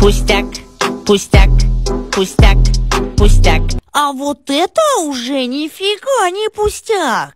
Пустяк, пустяк, пустяк, пустяк. А вот это уже нифига не пустяк.